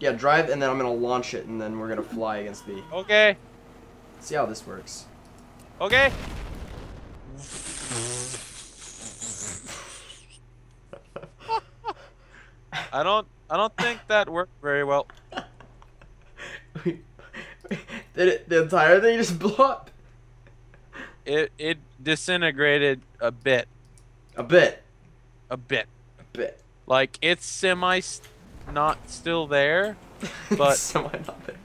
Yeah, drive, and then I'm gonna launch it, and then we're gonna fly against the... Okay. Let's see how this works. Okay. I don't think that worked very well. The entire thing just blew up. It disintegrated a bit. A bit. A bit. A bit. Like it's semi not still there, but semi not there.